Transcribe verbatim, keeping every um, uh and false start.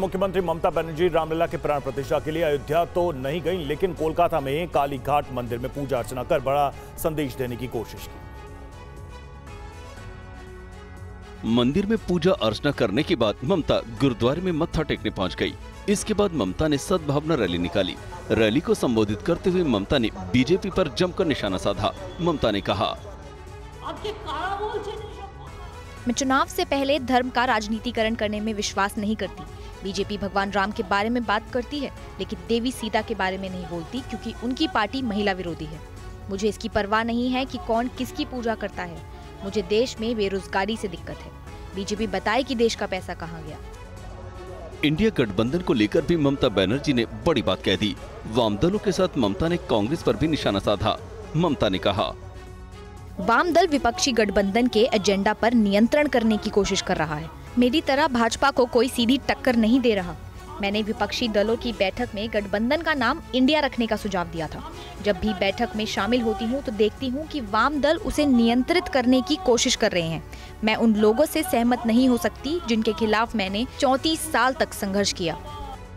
मुख्यमंत्री ममता बनर्जी रामलला के प्राण प्रतिष्ठा के लिए अयोध्या तो नहीं गईं, लेकिन कोलकाता में कालीघाट मंदिर में पूजा अर्चना कर बड़ा संदेश देने की कोशिश की। मंदिर में पूजा अर्चना करने के बाद ममता गुरुद्वारे में मत्था टेकने पहुंच गई। इसके बाद ममता ने सद्भावना रैली निकाली। रैली को संबोधित करते हुए ममता ने बीजेपी पर जमकर निशाना साधा। ममता ने कहा, मैं चुनाव से पहले धर्म का राजनीतिकरण करने में विश्वास नहीं करती। बीजेपी भगवान राम के बारे में बात करती है, लेकिन देवी सीता के बारे में नहीं बोलती, क्योंकि उनकी पार्टी महिला विरोधी है। मुझे इसकी परवाह नहीं है कि कौन किसकी पूजा करता है। मुझे देश में बेरोजगारी से दिक्कत है। बीजेपी बताए कि देश का पैसा कहाँ गया। इंडिया गठबंधन को लेकर भी ममता बनर्जी ने बड़ी बात कह दी। वाम दलों के साथ ममता ने कांग्रेस पर भी निशाना साधा। ममता ने कहा, वाम दल विपक्षी गठबंधन के एजेंडा पर नियंत्रण करने की कोशिश कर रहा है। मेरी तरह भाजपा को कोई सीधी टक्कर नहीं दे रहा। मैंने विपक्षी दलों की बैठक में गठबंधन का नाम इंडिया रखने का सुझाव दिया था। जब भी बैठक में शामिल होती हूं तो देखती हूं कि वाम दल उसे नियंत्रित करने की कोशिश कर रहे हैं। मैं उन लोगों से सहमत नहीं हो सकती जिनके खिलाफ मैंने चौंतीस साल तक संघर्ष किया।